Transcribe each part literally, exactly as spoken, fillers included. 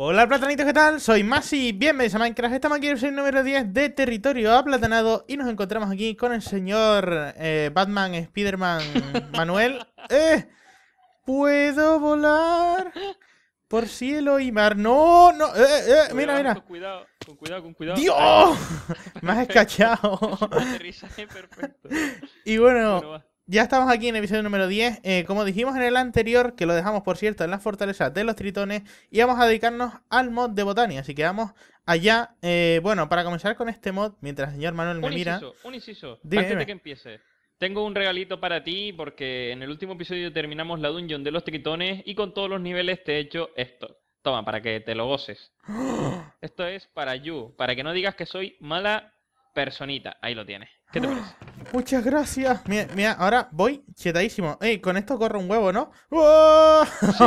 Hola platanitos, ¿qué tal? Soy Masi, bienvenidos a Minecraft. Estamos aquí en el episodio número diez de Territorio Aplatanado y nos encontramos aquí con el señor eh, Batman, Spiderman, Manuel. ¡Eh! ¿Puedo volar por cielo y mar? ¡No! ¡No! ¡Eh! ¡Eh! ¡Mira, mira! Con cuidado, con cuidado, con cuidado. ¡Dios! Me has escachado. Perfecto. Y bueno... bueno ya estamos aquí en el episodio número diez, eh, como dijimos en el anterior, que lo dejamos por cierto en la fortaleza de los tritones, y vamos a dedicarnos al mod de Botania, así que vamos allá. Eh, bueno, para comenzar con este mod, mientras el señor Manuel me mira... Un inciso, un inciso, dime, antes dime. de que empiece. Tengo un regalito para ti, porque en el último episodio terminamos la dungeon de los tritones, y con todos los niveles te he hecho esto. Toma, para que te lo goces. Esto es para you, para que no digas que soy mala personita. Ahí lo tienes. ¿Qué te parece? Muchas gracias. Mira, mira, ahora voy chetadísimo. Ey, con esto corro un huevo, ¿no? ¡Oh! Sí.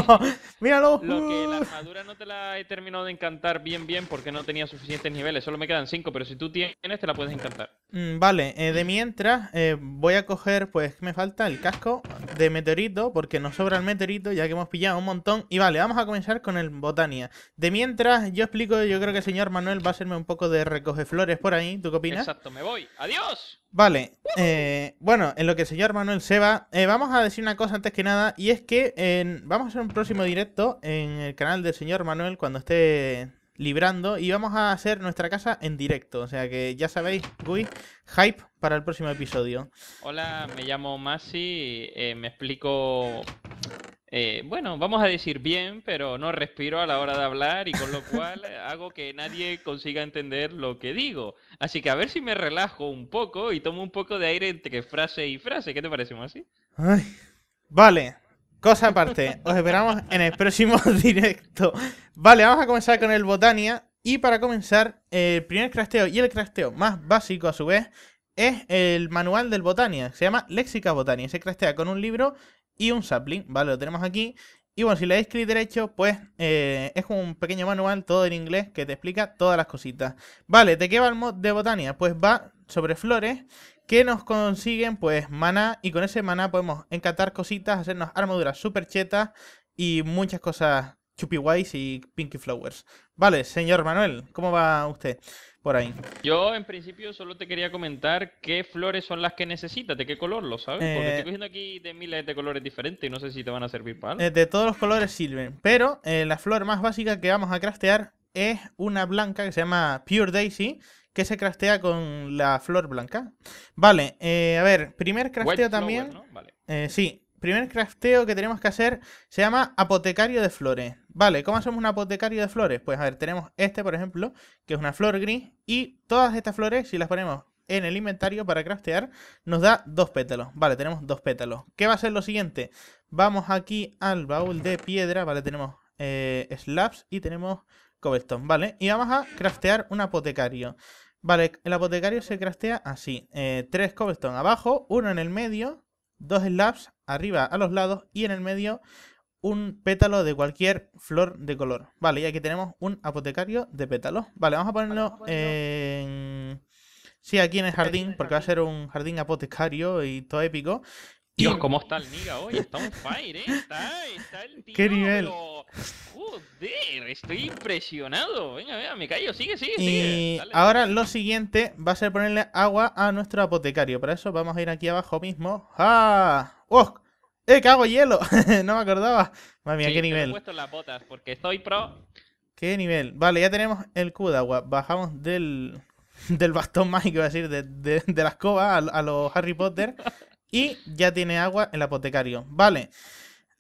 Míralo. Lo que la armadura no te la he terminado de encantar bien bien porque no tenía suficientes niveles. Solo me quedan cinco, pero si tú tienes te la puedes encantar. Mm, vale, eh, de mientras eh, voy a coger, pues, me falta el casco de meteorito porque nos sobra el meteorito ya que hemos pillado un montón. Y vale, vamos a comenzar con el Botania. De mientras yo explico, yo creo que el señor Manuel va a hacerme un poco de recoge flores por ahí. ¿Tú qué opinas? Exacto, me voy. ¡Adiós! Vale, eh, bueno, en lo que el señor Manuel se va, eh, vamos a decir una cosa antes que nada, y es que eh, vamos a hacer un próximo directo en el canal del señor Manuel cuando esté librando, y vamos a hacer nuestra casa en directo, o sea que ya sabéis, uy, hype para el próximo episodio. Hola, me llamo Masi, eh, me explico... Eh, bueno, vamos a decir bien, pero no respiro a la hora de hablar y con lo cual hago que nadie consiga entender lo que digo. Así que a ver si me relajo un poco y tomo un poco de aire entre frase y frase. ¿Qué te parece, Masi? Ay, vale, cosa aparte. Os esperamos en el próximo directo. Vale, vamos a comenzar con el Botania. Y para comenzar, el primer crafteo y el crafteo más básico a su vez es el manual del Botania. Se llama Léxica Botania. Se craftea con un libro... y un sapling, vale, lo tenemos aquí. Y bueno, si le dais clic derecho, pues eh, es como un pequeño manual, todo en inglés, que te explica todas las cositas. Vale, ¿de qué va el mod de Botania? Pues va sobre flores que nos consiguen, pues, maná. Y con ese maná podemos encantar cositas, hacernos armaduras super chetas y muchas cosas chupi guays y pinky flowers. Vale, señor Manuel, ¿cómo va usted por ahí? Yo, en principio, solo te quería comentar qué flores son las que necesitas, de qué color, ¿lo sabes? Porque eh, estoy cogiendo aquí de miles de colores diferentes y no sé si te van a servir para algo. De todos los colores sirven, pero eh, la flor más básica que vamos a craftear es una blanca que se llama Pure Daisy, que se craftea con la flor blanca. Vale, eh, a ver, primer crafteo White también... Flower, ¿no? Vale. Eh, sí, primer crafteo que tenemos que hacer se llama apotecario de flores. Vale, ¿cómo hacemos un apotecario de flores? Pues a ver, tenemos este, por ejemplo, que es una flor gris. Y todas estas flores, si las ponemos en el inventario para craftear, nos da dos pétalos. Vale, tenemos dos pétalos. ¿Qué va a ser lo siguiente? Vamos aquí al baúl de piedra. Vale, tenemos eh, slabs y tenemos cobblestone. Vale, y vamos a craftear un apotecario. Vale, el apotecario se craftea así. Eh, tres cobblestone abajo, uno en el medio, dos slabs arriba a los lados y en el medio... un pétalo de cualquier flor de color. Vale, y aquí tenemos un apotecario de pétalos. Vale, vamos a ponerlo en... sí, aquí en el jardín, porque va a ser un jardín apotecario y todo épico. Dios, y... cómo está el Niga hoy, está un fire, ¿eh? Está, está el tío, qué nivel. Pero... joder, estoy impresionado. Venga, venga, me callo, sigue, sigue, y sigue. Dale, ahora dale. Lo siguiente va a ser ponerle agua a nuestro apotecario. Para eso vamos a ir aquí abajo mismo. ¡Ah! ¡Oh! ¡Eh, que hago hielo! No me acordaba. Madre mía, sí, qué nivel. Te he puesto las botas porque estoy pro. Qué nivel. Vale, ya tenemos el cubo de agua. Bajamos del, del bastón mágico, iba a decir, de, de, de la escoba a, a los Harry Potter. Y ya tiene agua el apotecario. Vale.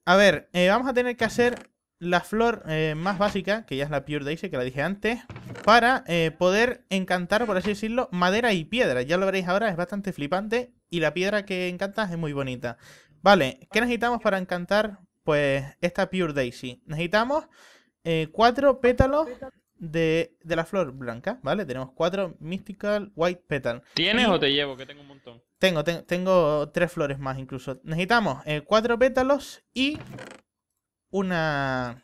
A ver, eh, vamos a tener que hacer la flor eh, más básica, que ya es la Pure Daisy, que la dije antes, para eh, poder encantar, por así decirlo, madera y piedra. Ya lo veréis ahora, es bastante flipante. Y la piedra que encantas es muy bonita. Vale, ¿qué necesitamos para encantar? Pues esta Pure Daisy. Necesitamos eh, cuatro pétalos de, de la flor blanca, ¿vale? Tenemos cuatro Mystical White Petal. ¿Tienes o te llevo? Que tengo un montón. Tengo, te, tengo tres flores más incluso. Necesitamos eh, cuatro pétalos y una,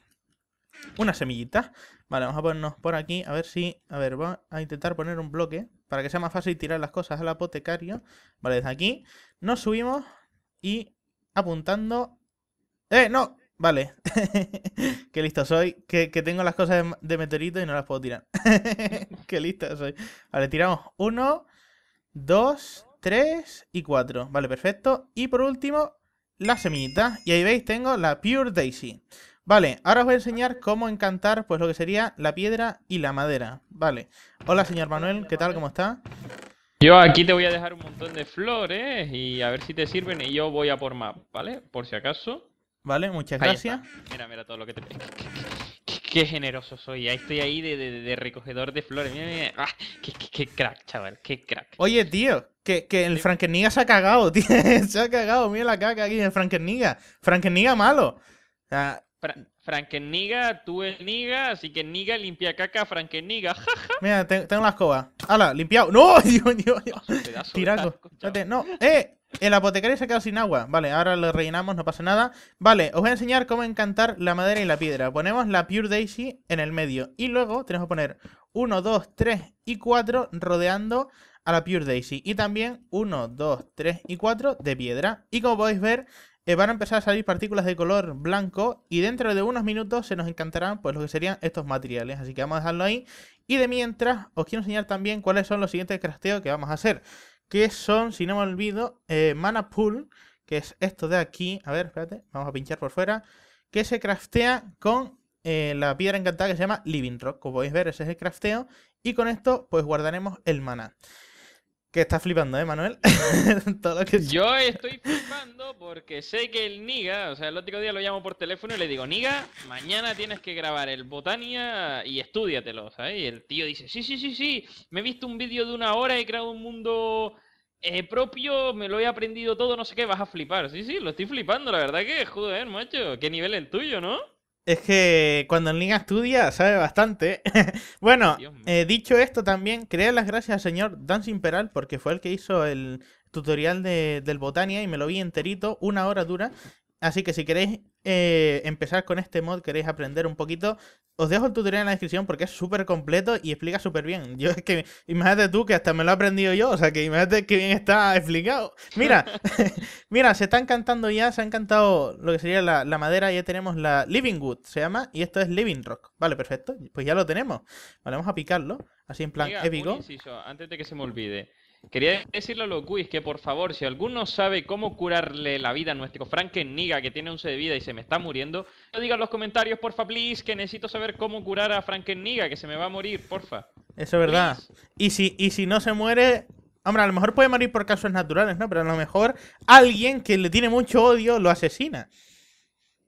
una semillita. Vale, vamos a ponernos por aquí, a ver si... a ver, vamos a intentar poner un bloque para que sea más fácil tirar las cosas al apotecario. Vale, desde aquí nos subimos y... apuntando... ¡Eh, no! Vale. Qué listo soy. Que, que tengo las cosas de, de meteorito y no las puedo tirar. Qué listo soy. Vale, tiramos uno, dos, tres y cuatro. Vale, perfecto. Y por último, las semillitas. Y ahí veis, tengo la Pure Daisy. Vale, ahora os voy a enseñar cómo encantar, pues lo que sería la piedra y la madera. Vale. Hola, señor Manuel. ¿Qué tal? ¿Cómo está? Yo aquí te voy a dejar un montón de flores y a ver si te sirven. Y yo voy a por más, ¿vale? Por si acaso. Vale, muchas gracias. Mira, mira todo lo que te... Qué, qué, qué generoso soy. Ahí estoy ahí de, de, de recogedor de flores. Mira, mira. Ah, qué, qué, qué crack, chaval. Qué crack. Oye, tío. Que, que el Franken-Niga se ha cagado, tío. Se ha cagado. Mira la caca aquí. El Franken-Niga. Franken-Niga malo. Ah. Fra Franken-Niga, tú el Niga, así que Niga limpia caca, Franken-Niga. Mira, te, tengo la escoba. ¡Hala, limpiado! ¡No! Dios, Dios, Dios. Tiraco. ¡No! ¡Eh! El apotecario se ha quedado sin agua. Vale, ahora lo rellenamos, no pasa nada. Vale, os voy a enseñar cómo encantar la madera y la piedra. Ponemos la Pure Daisy en el medio. Y luego tenemos que poner uno, dos, tres y cuatro rodeando a la Pure Daisy. Y también uno, dos, tres y cuatro de piedra. Y como podéis ver, eh, van a empezar a salir partículas de color blanco. Y dentro de unos minutos se nos encantarán pues lo que serían estos materiales. Así que vamos a dejarlo ahí. Y de mientras, os quiero enseñar también cuáles son los siguientes crafteos que vamos a hacer. Que son, si no me olvido, eh, Mana Pool, que es esto de aquí. A ver, espérate, vamos a pinchar por fuera. Que se craftea con eh, la piedra encantada que se llama Living Rock. Como podéis ver, ese es el crafteo. Y con esto, pues guardaremos el mana. Que está flipando, ¿eh, Manuel? Todo lo que... Yo estoy flipando porque sé que el Niga, o sea, el otro día lo llamo por teléfono y le digo, Niga, mañana tienes que grabar el Botania y estudiatelo, ¿sabes? Y el tío dice, sí, sí, sí, sí, me he visto un vídeo de una hora, he creado un mundo eh, propio, me lo he aprendido todo, no sé qué, vas a flipar. Sí, sí, lo estoy flipando, la verdad que, joder, macho, qué nivel el tuyo, ¿no? Es que cuando el Niga estudia sabe bastante. Bueno, eh, dicho esto también, quería dar las gracias al señor Dance Imperial porque fue el que hizo el tutorial de, del Botania y me lo vi enterito, una hora dura. Así que si queréis eh, empezar con este mod, queréis aprender un poquito, os dejo el tutorial en la descripción porque es súper completo y explica súper bien. Yo es que, imagínate tú que hasta me lo he aprendido yo, o sea que imagínate que bien está explicado. Mira, mira, se está encantando ya, se ha encantado lo que sería la, la madera, ya tenemos la Living Wood, se llama, y esto es Living Rock. Vale, perfecto, pues ya lo tenemos. Vale, vamos a picarlo, así en plan Oiga, épico. Un inciso, antes de que se me olvide. Quería decirle a los Quiz que, por favor, si alguno sabe cómo curarle la vida a nuestro Franken-Niga, que tiene once de vida y se me está muriendo, no diga en los comentarios, porfa, please, que necesito saber cómo curar a Franken-Niga, que se me va a morir, porfa. Eso es verdad. Y si, y si no se muere... Hombre, a lo mejor puede morir por casos naturales, ¿no? Pero a lo mejor alguien que le tiene mucho odio lo asesina.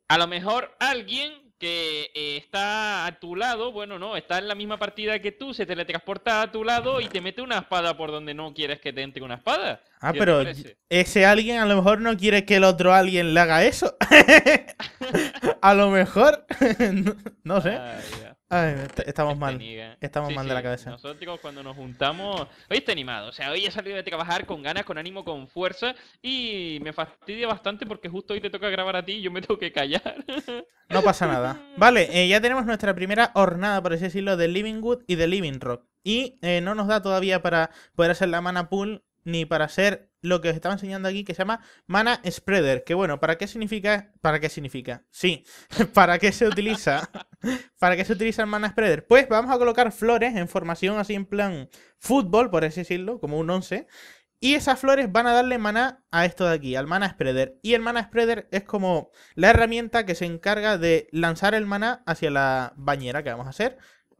A lo mejor alguien... que eh, está a tu lado, bueno, no, está en la misma partida que tú, se teletransporta a tu lado y te mete una espada por donde no quieres que te entre una espada. Ah, pero ese alguien a lo mejor no quiere que el otro alguien le haga eso. A lo mejor, no, no sé. Ah, yeah. Ay, estamos este mal, niga. estamos sí, mal de sí. la cabeza. Nosotros cuando nos juntamos, hoy está animado, o sea, hoy he salido de trabajar con ganas, con ánimo, con fuerza y me fastidia bastante porque justo hoy te toca grabar a ti y yo me tengo que callar. No pasa nada. Vale, eh, ya tenemos nuestra primera hornada, por así decirlo, de Living Wood y de Living Rock. Y eh, no nos da todavía para poder hacer la Mana Pool ni para hacer lo que os estaba enseñando aquí que se llama Mana Spreader. Que bueno, ¿para qué significa? ¿Para qué significa? Sí, ¿para qué se utiliza? ¿Para qué se utiliza el Mana Spreader? Pues vamos a colocar flores en formación así en plan fútbol, por así decirlo, como un once. Y esas flores van a darle maná a esto de aquí, al Mana Spreader. Y el Mana Spreader es como la herramienta que se encarga de lanzar el maná hacia la bañera que vamos a hacer.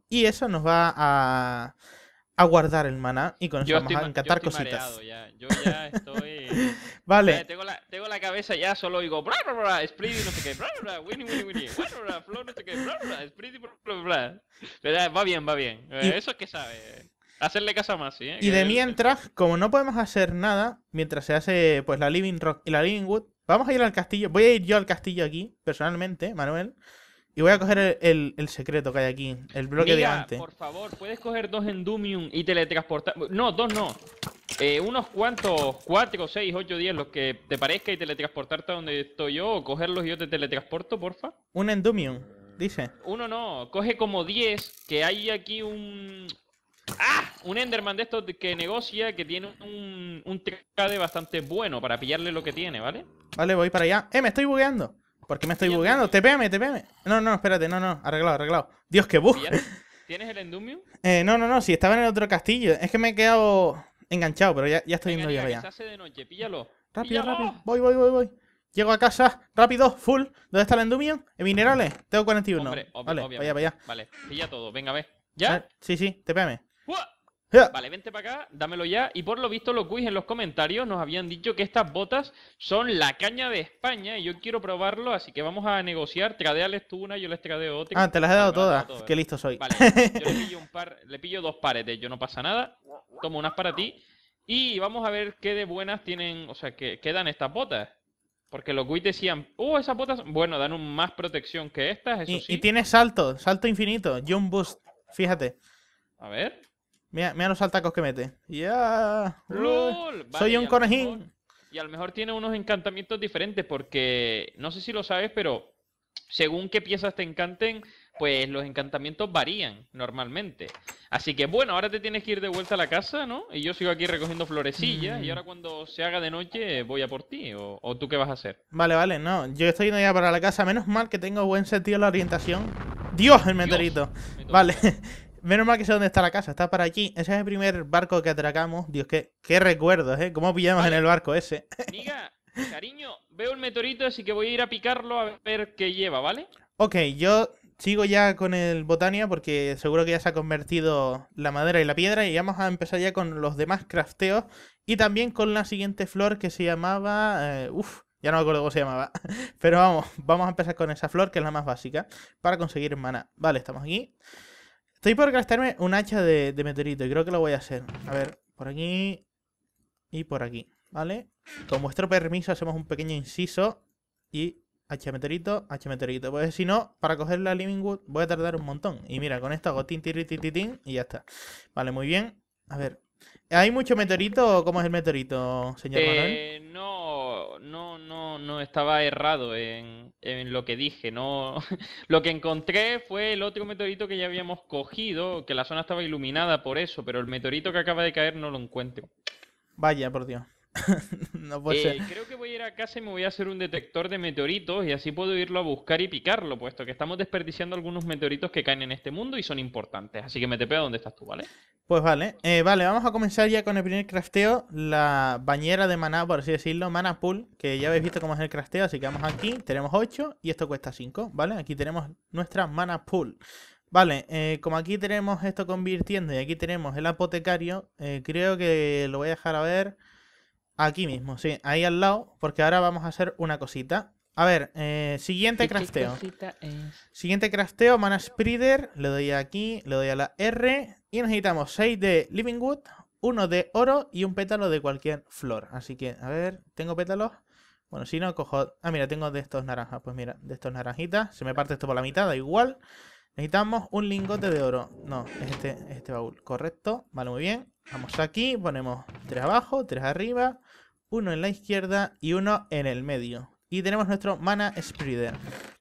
Y eso nos va a... a guardar el maná y con eso vamos a encantar cositas. Yo estoy mareado ya. Yo ya estoy... Vale. Eh, tengo, la, tengo la cabeza ya, solo oigo... Bla, bla, bla, split y no sé qué. Bla, bla, winnie, winnie, winnie. Bla, bla, flow, no sé qué. Bla, bla, split y bla, bla, bla. Va bien, va bien. Y... Eso es que sabe. Hacerle caso a Masi, ¿eh? Y de mientras, como no podemos hacer nada, mientras se hace pues la Living Rock y la Living Wood, vamos a ir al castillo. Voy a ir yo al castillo aquí, personalmente, Manuel. Y voy a coger el, el, el secreto que hay aquí, el bloque de antes. Por favor, puedes coger dos Endumium y teletransportar. No, dos no. Eh, unos cuantos, cuatro, seis, ocho, diez, los que te parezca y teletransportarte a donde estoy yo, o cogerlos y yo te teletransporto, porfa. Un Endumium, dice. Uno no, coge como diez, que hay aquí un... ¡Ah! Un Enderman de estos que negocia, que tiene un, un trade bastante bueno para pillarle lo que tiene, ¿vale? Vale, voy para allá. ¡Eh, me estoy bugueando! ¿Por qué me estoy bugueando? T P M, T P M. No, no, espérate, no, no, arreglado, arreglado. Dios, qué bug. ¿Tienes el Endumium? Eh, no, no, no, si estaba en el otro castillo. Es que me he quedado enganchado, pero ya, ya estoy yendo yo allá. Se hace de noche, píllalo. Rápido, ¡píllalo! Rápido. Voy, voy, voy, voy. Llego a casa, rápido, full. ¿Dónde está el Endumium? ¿En minerales? Tengo cuarenta y uno. Hombre, ob vale, obviamente. Vaya, vaya. Vale, pilla todo, venga, ve. ¿Ya? Sí, sí, T P M. ¡Uah! Yeah. Vale, vente para acá, dámelo ya. Y por lo visto, los cuis en los comentarios nos habían dicho que estas botas son la caña de España y yo quiero probarlo, así que vamos a negociar. Tradeales tú una, yo les tradeo otra. Ah, te las he dado todas. Todas. Qué listo soy. Vale, yo le pillo, un par, le pillo dos pares de yo, no pasa nada. Tomo unas para ti y vamos a ver qué de buenas tienen, o sea, que quedan estas botas. Porque los cuis decían, oh, esas botas, bueno, dan un más protección que estas, eso y, sí. Y tiene salto, salto infinito, jump boost, fíjate. A ver. Mira, mira los saltacos que mete. ¡Ya! Yeah. Vale, soy un conejín. Mejor, y a lo mejor tiene unos encantamientos diferentes porque, no sé si lo sabes, pero según qué piezas te encanten, pues los encantamientos varían normalmente. Así que bueno, ahora te tienes que ir de vuelta a la casa, ¿no? Y yo sigo aquí recogiendo florecillas mm. y ahora cuando se haga de noche voy a por ti. O, ¿O tú qué vas a hacer? Vale, vale, no. Yo estoy yendo ya para la casa. Menos mal que tengo buen sentido de la orientación. ¡Dios, el meteorito! Me vale. Menos mal que sé dónde está la casa, está para allí. Ese es el primer barco que atracamos. Dios, qué, qué recuerdos, ¿eh? ¿Cómo pillamos vale. en el barco ese? Niga, cariño, veo el meteorito, así que voy a ir a picarlo a ver qué lleva, ¿vale? Ok, yo sigo ya con el Botania porque seguro que ya se ha convertido la madera y la piedra. Y vamos a empezar ya con los demás crafteos y también con la siguiente flor que se llamaba... Eh, uf, ya no me acuerdo cómo se llamaba. Pero vamos, vamos a empezar con esa flor que es la más básica para conseguir maná. Vale, estamos aquí. Estoy por gastarme un hacha de, de meteorito y creo que lo voy a hacer. A ver, por aquí y por aquí, ¿vale? Con vuestro permiso hacemos un pequeño inciso y hacha de meteorito, hacha de meteorito. Pues si no, para coger la Living Wood voy a tardar un montón. Y mira, con esto hago tin, tin, tin, tin, tin y ya está. Vale, muy bien. A ver, ¿hay mucho meteorito o cómo es el meteorito, señor eh, Manuel? No, no, no, no, estaba errado en, en lo que dije, no. Lo que encontré fue el otro meteorito que ya habíamos cogido, que la zona estaba iluminada por eso, pero el meteorito que acaba de caer no lo encuentro. Vaya, por Dios. No puede eh, ser. Creo que voy a ir a casa y me voy a hacer un detector de meteoritos y así puedo irlo a buscar y picarlo, puesto que estamos desperdiciando algunos meteoritos que caen en este mundo y son importantes. Así que me te pego donde estás tú, ¿vale? Pues vale, eh, vale, vamos a comenzar ya con el primer crafteo, la bañera de maná, por así decirlo, Mana Pool, que ya habéis visto cómo es el crafteo, así que vamos aquí, tenemos ocho y esto cuesta cinco, ¿vale? Aquí tenemos nuestra Mana Pool. Vale, eh, como aquí tenemos esto convirtiendo y aquí tenemos el apotecario, eh, creo que lo voy a dejar a ver... Aquí mismo, sí, ahí al lado, porque ahora vamos a hacer una cosita. A ver, eh, siguiente crafteo. Siguiente crafteo, Mana Spreader, le doy aquí, le doy a la R. Y necesitamos seis de Living Wood, uno de oro y un pétalo de cualquier flor. Así que, a ver, ¿tengo pétalos? Bueno, si no, cojo... Ah, mira, tengo de estos naranjas. Pues mira, de estos naranjitas. Se me parte esto por la mitad, da igual. Necesitamos un lingote de oro. No, es este, es este baúl, correcto. Vale, muy bien. Vamos aquí, ponemos tres abajo, tres arriba, uno en la izquierda y uno en el medio. Y tenemos nuestro Mana Spreader.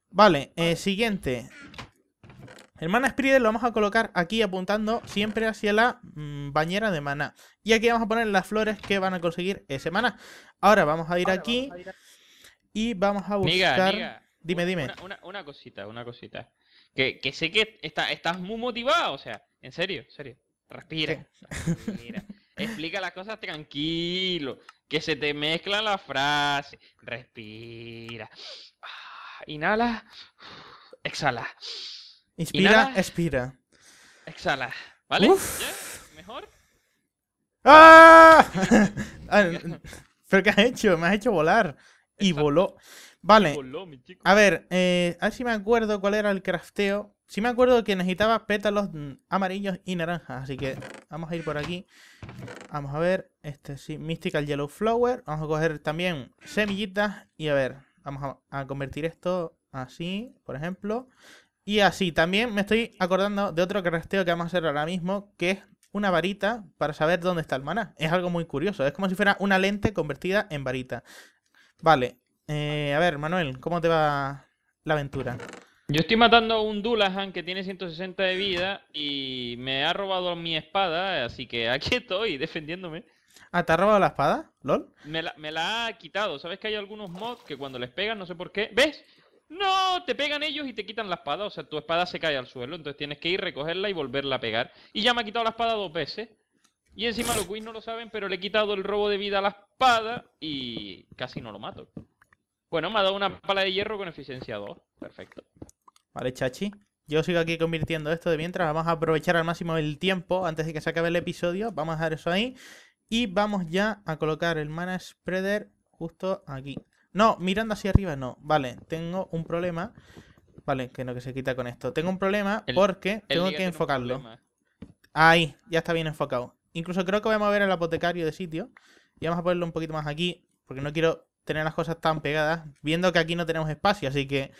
Vale, eh, siguiente. El Mana Spreader lo vamos a colocar aquí apuntando siempre hacia la mmm, bañera de maná. Y aquí vamos a poner las flores que van a conseguir ese maná. Ahora vamos a ir Ahora aquí vamos a ir a... y vamos a buscar... Niga, Niga. Dime, dime. Una, una, una cosita, una cosita. Que, que sé que está, estás muy motivado, o sea, en serio, en serio. Respira, respira. Explica las cosas tranquilo. Que se te mezcla la frase. Respira. Inhala. Exhala. Inspira, Inhala. Expira. Exhala. ¿Vale? ¿Ya? ¿Mejor? ¡Ah! ¿Pero qué has hecho? Me has hecho volar. Y Exacto. voló. Vale. Y voló, mi chico. A ver, eh, a ver si me acuerdo cuál era el crafteo. Sí me acuerdo que necesitaba pétalos amarillos y naranjas, así que vamos a ir por aquí. Vamos a ver, este sí, Mystical Yellow Flower. Vamos a coger también semillitas y a ver, vamos a, a convertir esto así, por ejemplo. Y así, también me estoy acordando de otro crafteo que vamos a hacer ahora mismo, que es una varita para saber dónde está el maná. Es algo muy curioso, es como si fuera una lente convertida en varita. Vale, eh, a ver Manuel, ¿cómo te va la aventura? Yo estoy matando a un Dulahan que tiene ciento sesenta de vida y me ha robado mi espada, así que aquí estoy defendiéndome. Ah, ¿te ha robado la espada? ¿Lol? Me la, me la ha quitado. ¿Sabes que hay algunos mods que cuando les pegan, no sé por qué... ¿Ves? ¡No! Te pegan ellos y te quitan la espada. O sea, tu espada se cae al suelo. Entonces tienes que ir, recogerla y volverla a pegar. Y ya me ha quitado la espada dos veces. Y encima los Queens no lo saben, pero le he quitado el robo de vida a la espada y casi no lo mato. Bueno, me ha dado una pala de hierro con eficiencia dos. Perfecto. Vale, chachi. Yo sigo aquí convirtiendo esto de mientras. Vamos a aprovechar al máximo el tiempo antes de que se acabe el episodio. Vamos a dejar eso ahí. Y vamos ya a colocar el Mana Spreader justo aquí. No, mirando hacia arriba no. Vale, tengo un problema. Vale, que no, que se quita con esto. Tengo un problema el, porque el tengo que enfocarlo. Ahí, ya está bien enfocado. Incluso creo que voy a mover el apotecario de sitio. Y vamos a ponerlo un poquito más aquí, porque no quiero tener las cosas tan pegadas, viendo que aquí no tenemos espacio. Así que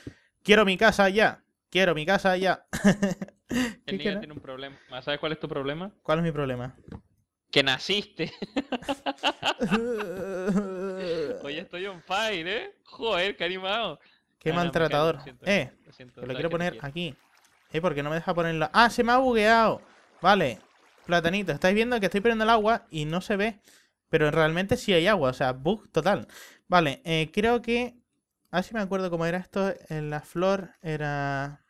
quiero mi casa ya. Quiero mi casa ya. El niño tiene un problema. ¿Sabes cuál es tu problema? ¿Cuál es mi problema? Que naciste. Oye, estoy on fire, ¿eh? Joder, qué animado. Qué ah, maltratador. No, siento, eh, lo, siento, lo quiero poner aquí. Eh, porque no me deja ponerlo. ¡Ah, se me ha bugueado! Vale, platanito. Estáis viendo que estoy poniendo el agua y no se ve. Pero realmente sí hay agua, o sea, bug total. Vale, eh, creo que... A ver si me acuerdo cómo era esto. En la flor era...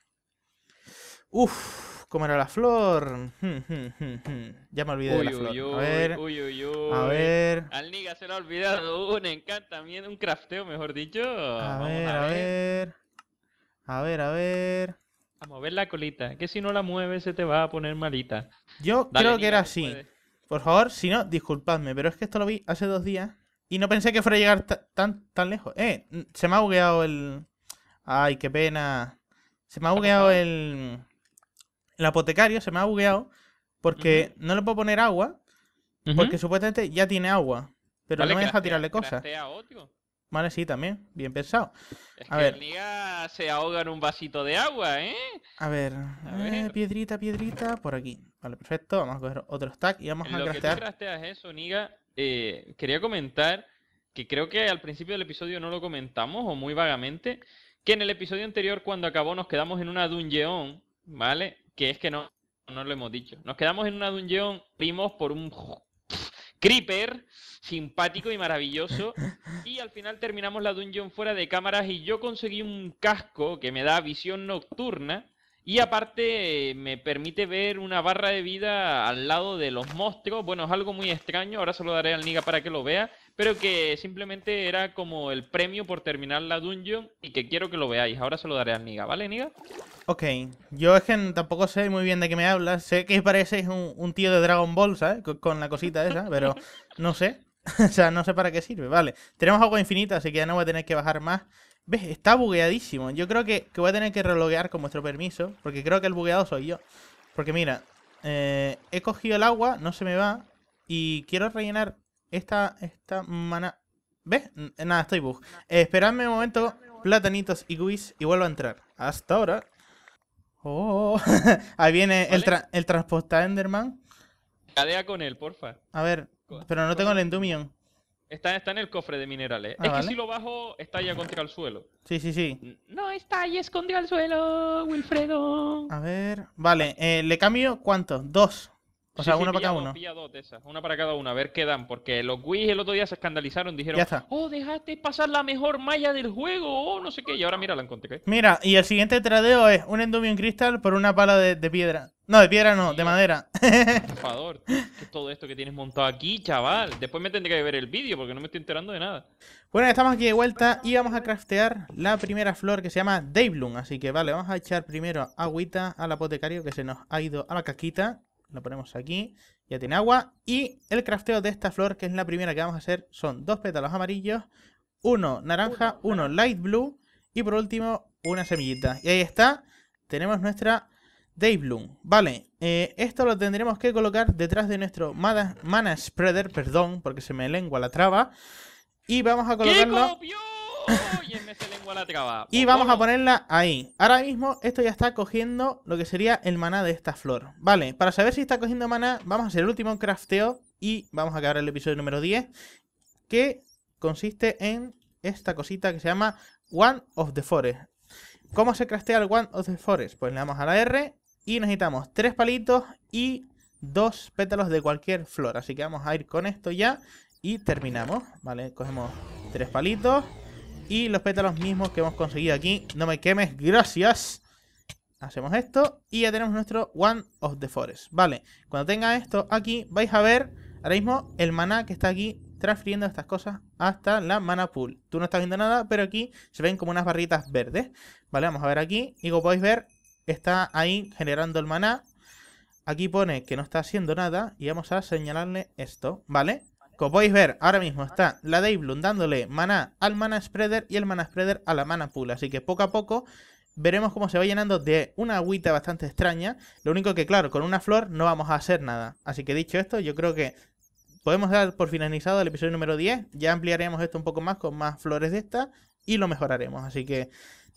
Uf, cómo era la flor. Hmm, hmm, hmm, hmm. Ya me olvidé uy, de la uy, flor. Uy, a ver, uy, uy, uy. A ver. Al Niga se lo ha olvidado un encantamiento, un crafteo, mejor dicho. A ver, a ver, a ver, a ver. A mover la colita, que si no la mueves se te va a poner malita. Yo Dale, creo que Niga, era así. Puedes. Por favor, si no, disculpadme, pero es que esto lo vi hace dos días. Y no pensé que fuera a llegar tan, tan lejos. Eh, se me ha bugueado el... Ay, qué pena. Se me ha bugueado el... El apotecario se me ha bugueado. Porque uh-huh. no le puedo poner agua. Uh-huh. Porque supuestamente ya tiene agua. Pero vale, no me deja tirarle cosas. Vale, sí, también. Bien pensado. Es a que ver. El Niga se ahoga en un vasito de agua, ¿eh? A ver. A ver. Eh, piedrita, piedrita. Por aquí. Vale, perfecto. Vamos a coger otro stack y vamos en a craftear. Lo que tú crafteas eso, Niga... Eh, quería comentar que creo que al principio del episodio no lo comentamos o muy vagamente, que en el episodio anterior cuando acabó nos quedamos en una dungeon, ¿vale? Que es que no, no lo hemos dicho. Nos quedamos en una dungeon, primos por un creeper simpático y maravilloso y al final terminamos la dungeon fuera de cámaras y yo conseguí un casco que me da visión nocturna. Y aparte me permite ver una barra de vida al lado de los monstruos. Bueno, es algo muy extraño, ahora se lo daré al Niga para que lo vea. Pero que simplemente era como el premio por terminar la dungeon y que quiero que lo veáis. Ahora se lo daré al Niga, ¿vale, Niga? Ok, yo es que tampoco sé muy bien de qué me hablas. Sé que pareces un, un tío de Dragon Ball, ¿sabes? Con, con la cosita esa, pero no sé. O sea, no sé para qué sirve, vale. Tenemos agua infinita, así que ya no voy a tener que bajar más. ¿Ves? Está bugueadísimo. Yo creo que, que voy a tener que reloguear con vuestro permiso. Porque creo que el bugueado soy yo. Porque mira, eh, he cogido el agua, no se me va. Y quiero rellenar esta, esta mana... ¿Ves? Nada, estoy bug. Eh, esperadme un momento, platanitos y guis, y vuelvo a entrar. Hasta ahora. Oh. Ahí viene ¿Vale? el, tra el transporta Enderman. Cadea con él, porfa. A ver, pero no tengo el Endumium. Está, está en el cofre de minerales. Ah, es vale. que si lo bajo, está ya contra el suelo. Sí, sí, sí. No, está ahí, es contra el suelo, Wilfredo. A ver... Vale, eh, ¿le cambio cuántos? Dos. O sí, sea, sí, uno para cada uno. Pilla dos de esas. Una para cada uno, a ver qué dan. Porque los Wii el otro día se escandalizaron, dijeron... Ya está. Oh, dejaste pasar la mejor malla del juego, oh, no sé qué. Y ahora mira, la encontré. ¿eh? Mira, y el siguiente tradeo es un Endumium Crystal por una pala de, de piedra. No, de piedra no, sí, de madera. Por favor, ¿qué es todo esto que tienes montado aquí, chaval? Después me tendré que ver el vídeo porque no me estoy enterando de nada. Bueno, estamos aquí de vuelta y vamos a craftear la primera flor que se llama Daybloom. Así que vale, vamos a echar primero agüita al apotecario que se nos ha ido a la casquita. Lo ponemos aquí, ya tiene agua. Y el crafteo de esta flor, que es la primera que vamos a hacer, son dos pétalos amarillos, uno naranja, uno light blue y por último una semillita. Y ahí está, tenemos nuestra... Daybloom, vale, eh, esto lo tendremos que colocar detrás de nuestro Mana, Mana Spreader, perdón, porque se me lengua la traba. Y vamos a colocarlo. ¡Qué Oye, me se lengua la traba! Y vamos ¿Cómo? a ponerla ahí. Ahora mismo esto ya está cogiendo lo que sería el maná de esta flor. Vale, para saber si está cogiendo maná, vamos a hacer el último crafteo y vamos a acabar el episodio número diez, que consiste en esta cosita que se llama One of the Forest. ¿Cómo se craftea el One of the Forest? Pues le damos a la R. Y necesitamos tres palitos y dos pétalos de cualquier flor. Así que vamos a ir con esto ya y terminamos. Vale, cogemos tres palitos y los pétalos mismos que hemos conseguido aquí. No me quemes, gracias. Hacemos esto y ya tenemos nuestro One of the Forest. Vale, cuando tenga esto aquí vais a ver ahora mismo el maná que está aquí transfiriendo estas cosas hasta la Mana Pool. Tú no estás viendo nada, pero aquí se ven como unas barritas verdes. Vale, vamos a ver aquí y como podéis ver está ahí generando el maná. Aquí pone que no está haciendo nada y vamos a señalarle esto, ¿vale? Como podéis ver, ahora mismo está la Daybloom dándole maná al Mana Spreader y el Mana Spreader a la Mana Pool. Así que poco a poco veremos cómo se va llenando de una agüita bastante extraña. Lo único que, claro, con una flor no vamos a hacer nada. Así que dicho esto, yo creo que podemos dar por finalizado el episodio número diez. Ya ampliaremos esto un poco más con más flores de estas y lo mejoraremos. Así que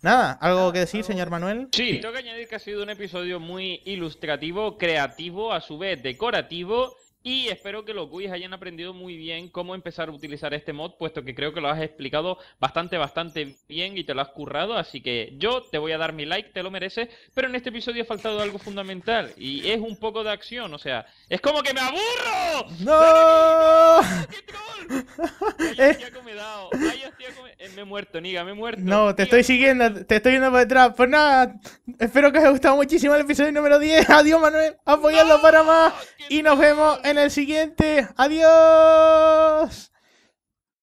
nada, ¿algo que decir, señor Manuel? Sí, tengo que añadir que ha sido un episodio muy ilustrativo, creativo, a su vez decorativo. Y espero que los Guyes hayan aprendido muy bien cómo empezar a utilizar este mod, puesto que creo que lo has explicado bastante, bastante bien y te lo has currado. Así que yo te voy a dar mi like, te lo mereces. Pero en este episodio ha faltado algo fundamental y es un poco de acción, o sea, ¡es como que me aburro! ¡No! ¡Qué troll! ¡Ay, hostia, que me he dado! ¡Ay, hostia, que me he muerto, Niga, me he muerto! No, te estoy siguiendo, te estoy viendo por detrás. Pues nada, espero que os haya gustado muchísimo el episodio número diez. Adiós, Manuel, apoyadlo para más y nos vemos en el siguiente. ¡Adiós!